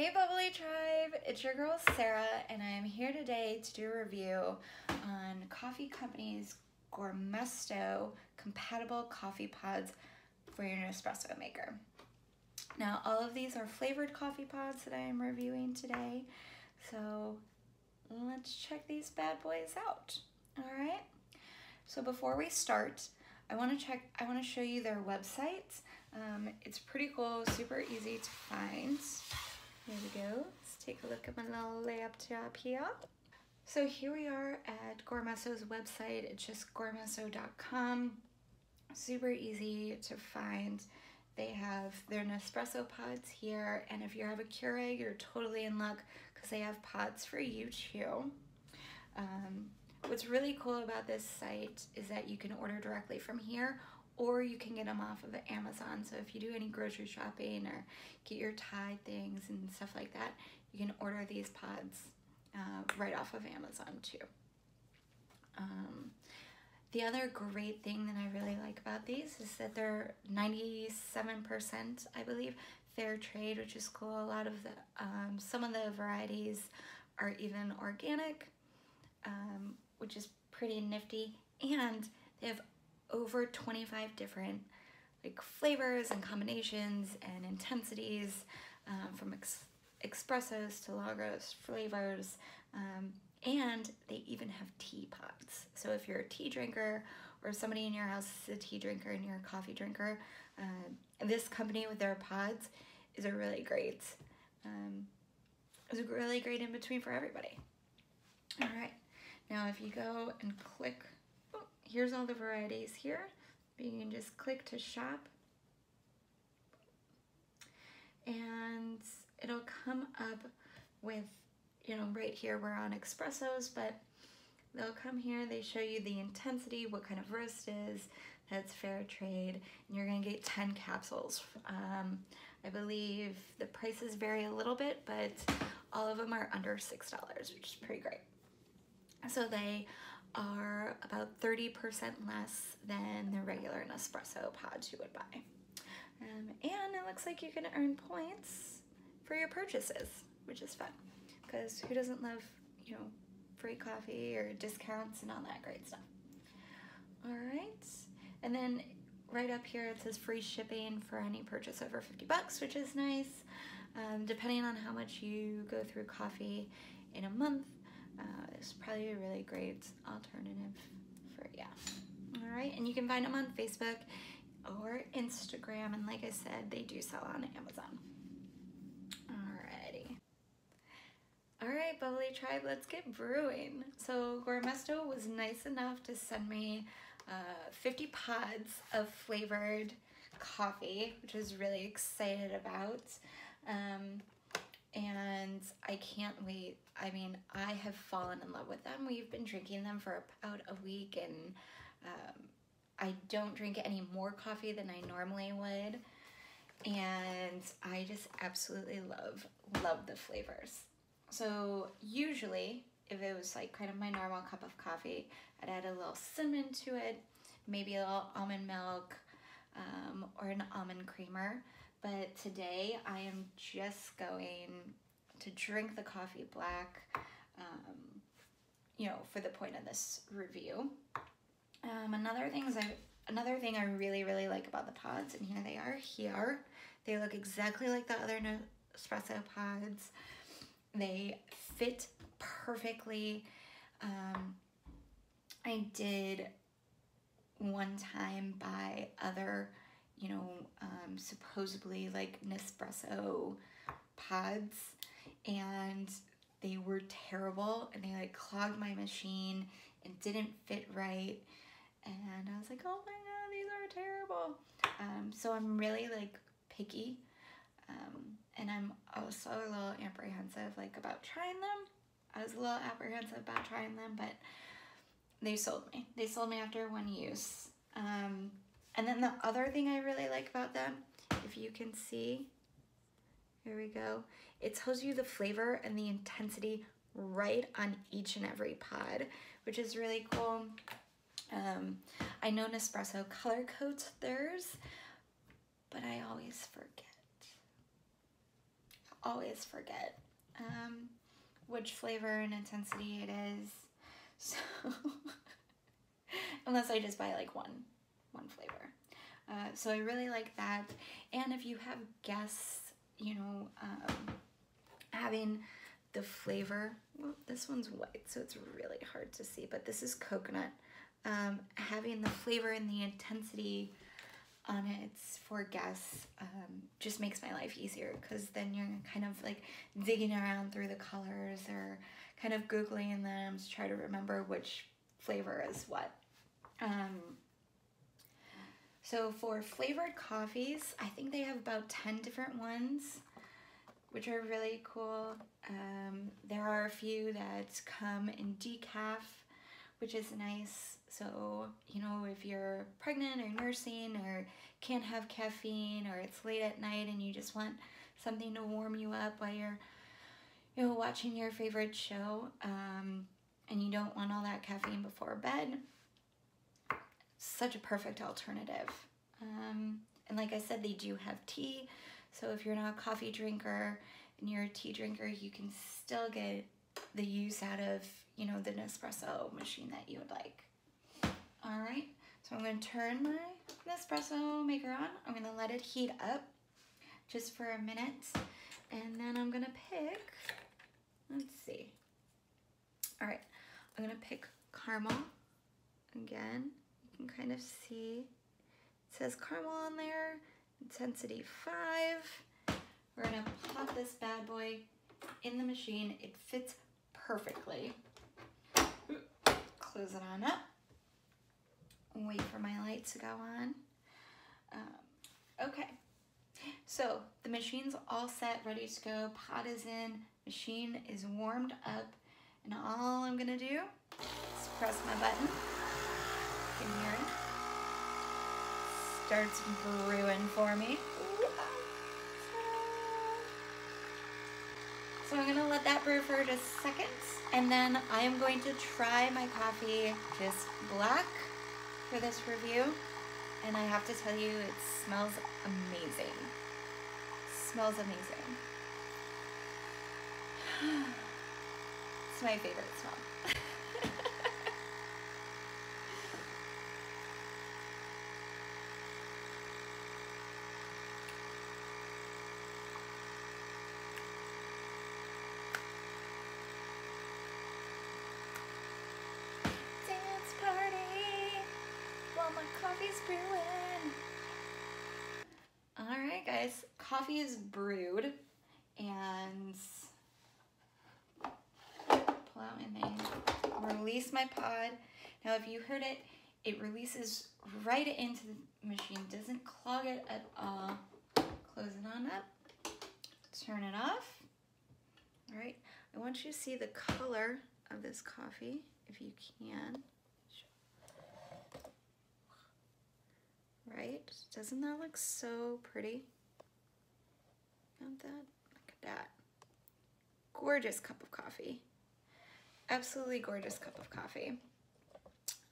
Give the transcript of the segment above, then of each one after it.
Hey Bubbly Tribe, it's your girl Sarah, and I am here today to do a review on Coffee Company's Gourmesso compatible coffee pods for your Nespresso maker. Now, all of these are flavored coffee pods that I am reviewing today, so let's check these bad boys out. All right. So before we start, I want to show you their website. It's pretty cool, super easy to find. Here we go. Let's take a look at my little laptop here. So here we are at Gourmesso's website. It's just gourmesso.com. Super easy to find. They have their Nespresso pods here, and if you have a Keurig, you're totally in luck because they have pods for you too. What's really cool about this site is that you can order directly from here, or you can get them off of Amazon. So if you do any grocery shopping or get your Tide things and stuff like that, you can order these pods right off of Amazon too. The other great thing that I really like about these is that they're 97%, I believe, fair trade, which is cool. A lot of the, some of the varieties are even organic, which is pretty nifty. And they have over 25 different flavors and combinations and intensities, from expressos to lagros flavors, and they even have tea pods. So if you're a tea drinker or somebody in your house is a tea drinker and you're a coffee drinker, this company with their pods is a really great in between for everybody. All right, now if you go and click, here's all the varieties here. You can just click to shop, and it'll come up with, you know, right here we're on expressos, but they'll come here, they show you the intensity, what kind of roast is, that's fair trade, and you're gonna get 10 capsules. I believe the prices vary a little bit, but all of them are under $6, which is pretty great. So they are about 30% less than the regular Nespresso pods you would buy. And it looks like you can earn points for your purchases, which is fun, because who doesn't love, you know, free coffee or discounts and all that great stuff. All right, and then right up here it says free shipping for any purchase over 50 bucks, which is nice, depending on how much you go through coffee in a month. It's probably a really great alternative for, yeah. All right, and you can find them on Facebook or Instagram, and like I said, they do sell on Amazon. Alrighty. All right, Bubbly Tribe, let's get brewing. So Gourmesso was nice enough to send me 50 pods of flavored coffee, which I was really excited about. And I can't wait. I mean, I have fallen in love with them. We've been drinking them for about a week, and I don't drink any more coffee than I normally would, and I just absolutely love the flavors. So usually, if it was like kind of my normal cup of coffee, I'd add a little cinnamon to it, maybe a little almond milk, or an almond creamer. But today I am just going to drink the coffee black, you know, for the point of this review. Another thing I really like about the pods, and here they are here. They look exactly like the other Nespresso pods. They fit perfectly. I did one time buy other, you know, supposedly like Nespresso pods, and they were terrible, and they like clogged my machine and didn't fit right, and I was like, oh my god, these are terrible. So I'm really like picky, and I'm also a little apprehensive about trying them. I was a little apprehensive about trying them, but they sold me. They sold me after one use. And then the other thing I really like about them, if you can see, here we go, it tells you the flavor and the intensity right on each and every pod, which is really cool. I know Nespresso color codes theirs, but I always forget. always forget which flavor and intensity it is. So unless I just buy like one flavor. So I really like that. And if you have guests, you know, having the flavor, well, this one's white, so it's really hard to see, but this is coconut. Having the flavor and the intensity on it for guests just makes my life easier, because then you're kind of like digging around through the colors or kind of Googling them to try to remember which flavor is what. So for flavored coffees, I think they have about 10 different ones, which are really cool. There are a few that come in decaf, which is nice. So, you know, if you're pregnant or nursing or can't have caffeine, or it's late at night and you just want something to warm you up while you're, you know, watching your favorite show, and you don't want all that caffeine before bed, such a perfect alternative. And like I said, they do have tea, so if you're not a coffee drinker and you're a tea drinker, you can still get the use out of, you know, the Nespresso machine that you would like. All right, so I'm going to turn my Nespresso maker on. I'm going to let it heat up just for a minute, and then I'm going to pick, let's see. All right, I'm going to pick caramel again. You can kind of see it says caramel on there, intensity 5. We're gonna pop this bad boy in the machine. It fits perfectly. Close it on up. Wait for my light to go on. Okay, so the machine's all set, ready to go. Pot is in, machine is warmed up, and all I'm gonna do is press my button. You can hear it. Starts brewing for me. So I'm gonna let that brew for just seconds, and then I am going to try my coffee just black for this review, and I have to tell you, it smells amazing. It smells amazing. It's my favorite smell. Coffee's brewing. All right, guys, coffee is brewed, and pull out my thing, release my pod. Now, if you heard it, it releases right into the machine, doesn't clog it at all. Close it on up, turn it off. All right, I want you to see the color of this coffee, if you can. Right? Doesn't that look so pretty? Not that. Look at that. Gorgeous cup of coffee. Absolutely gorgeous cup of coffee.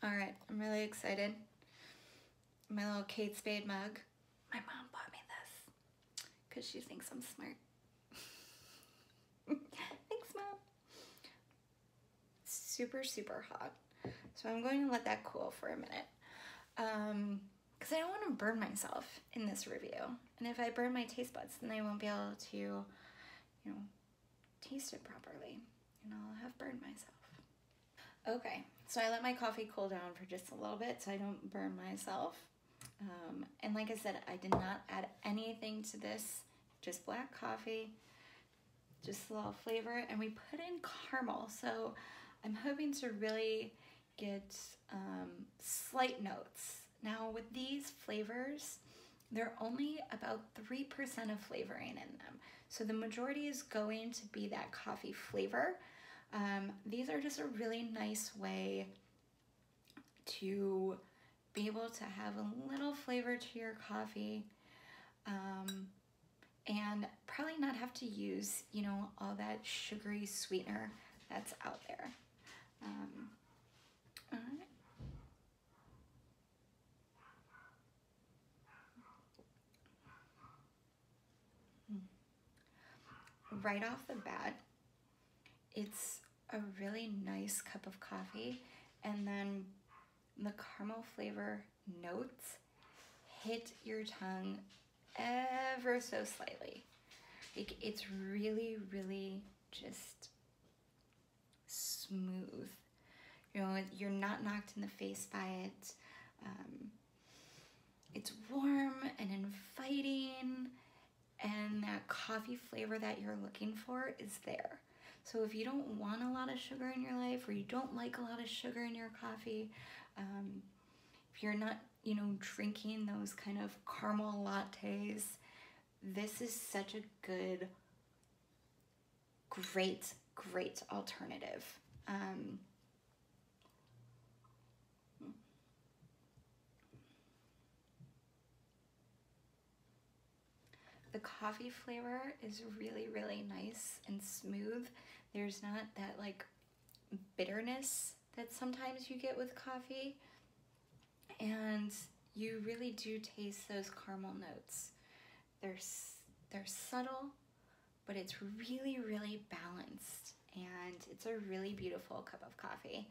All right, I'm really excited. My little Kate Spade mug. My mom bought me this because she thinks I'm smart. Thanks, Mom. Super, super hot. So I'm going to let that cool for a minute. Because I don't want to burn myself in this review. And if I burn my taste buds, then I won't be able to, you know, taste it properly. And I'll have burned myself. Okay, so I let my coffee cool down for just a little bit so I don't burn myself. And like I said, I did not add anything to this. Just black coffee, just a little flavor. And we put in caramel. So I'm hoping to really get slight notes. Now with these flavors, they're only about 3% of flavoring in them. So the majority is going to be that coffee flavor. These are just a really nice way to be able to have a little flavor to your coffee, and probably not have to use, you know, all that sugary sweetener that's out there. All right. right off the bat, it's a really nice cup of coffee, and then the caramel flavor notes hit your tongue ever so slightly. Like, it's really, really just smooth. You know, you're not knocked in the face by it. It's warm and inviting, and that coffee flavor that you're looking for is there. So if you don't want a lot of sugar in your life, or you don't like a lot of sugar in your coffee, if you're not, you know, drinking those kind of caramel lattes, this is such a good, great alternative. The coffee flavor is really, really nice and smooth. There's not that like bitterness that sometimes you get with coffee, and you really do taste those caramel notes. They're subtle, but it's really, really balanced, and it's a really beautiful cup of coffee.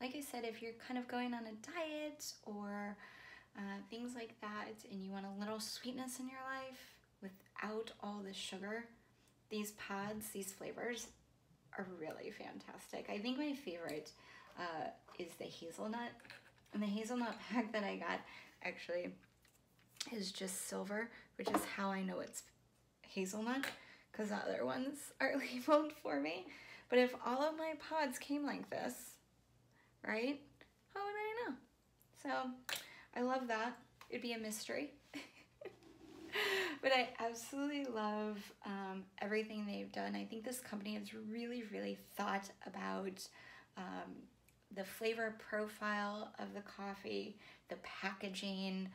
Like I said, if you're kind of going on a diet or things like that, and you want a little sweetness in your life without all the sugar, these pods, these flavors are really fantastic. I think my favorite is the hazelnut, and the hazelnut pack that I got actually is just silver, which is how I know it's hazelnut, because the other ones are labeled for me. But if all of my pods came like this, right, how would I know? So I love that. It'd be a mystery. But I absolutely love everything they've done. I think this company has really, really thought about the flavor profile of the coffee, the packaging,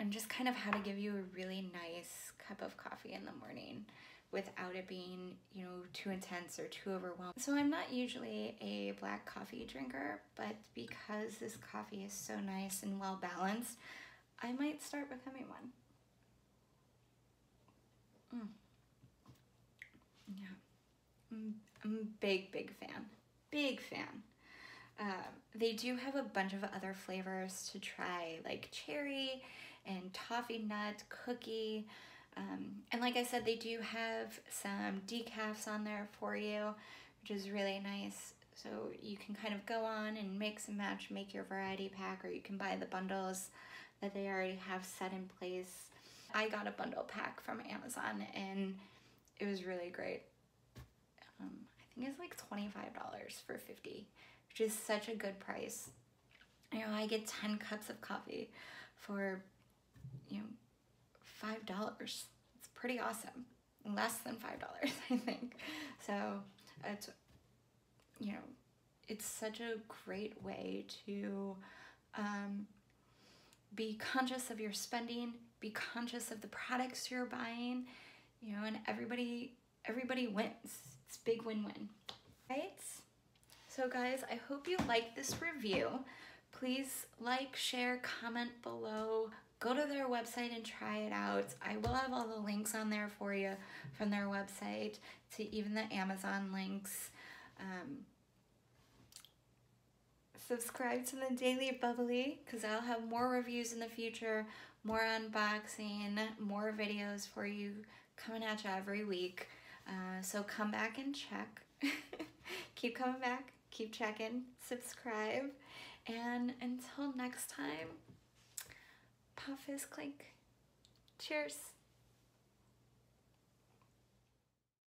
and just kind of how to give you a really nice cup of coffee in the morning without it being, you know, too intense or too overwhelming. So I'm not usually a black coffee drinker, but because this coffee is so nice and well balanced, I might start becoming one. Yeah, I'm a big fan, they do have a bunch of other flavors to try, like cherry and toffee nut, cookie. And like I said, they do have some decafs on there for you, which is really nice. So you can kind of go on and mix and match, make your variety pack, or you can buy the bundles that they already have set in place. I got a bundle pack from Amazon, and it was really great. I think it's like $25 for $50, which is such a good price. You know, I get 10 cups of coffee for, you know, $5. It's pretty awesome. Less than $5, I think. So it's, you know, it's such a great way to be conscious of your spending, be conscious of the products you're buying, you know, and everybody wins. It's big win-win, right? So guys, I hope you like this review. Please like, share, comment below. Go to their website and try it out. I will have all the links on there for you, from their website to even the Amazon links. Subscribe to the Daily Bubbly, because I'll have more reviews in the future, more unboxing, more videos for you coming at you every week. So come back and check. Keep coming back, keep checking, subscribe, and until next time, puff is clink. Cheers.